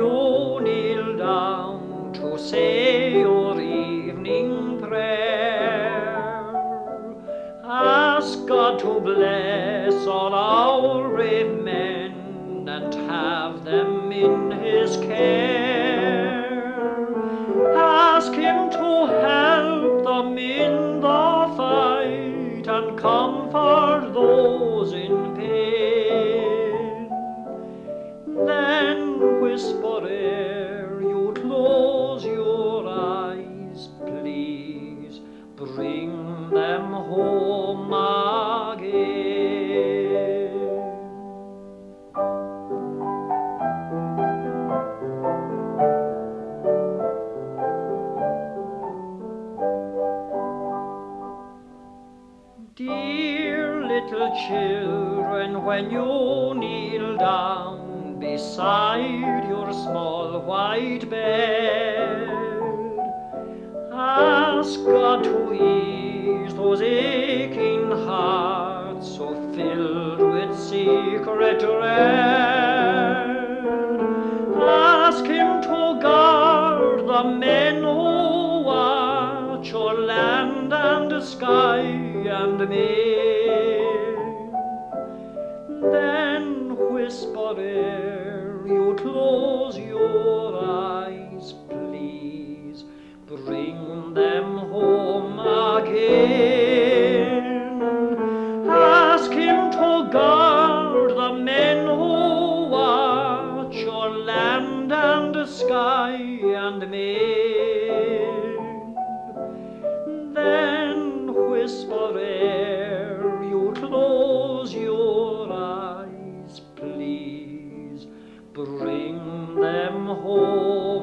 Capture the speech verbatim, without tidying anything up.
you kneel down to say your evening prayer. Ask God to bless all our brave men and have them in His care. Ask Him to help them in the fight and comfort those in pain. Then whisper ere you close your eyes, please bring them home again. Dear little children, when you kneel down beside your small white bed, ask God to ease those aching hearts so filled with secret dread. Ask Him to guard the men who watch o'er land and sky and main. Then whisper it, you close your eyes, please bring them home again. Ask Him to guard the men who watch your land and sky and main. Then whisper ere you close your eyes, please bring them home.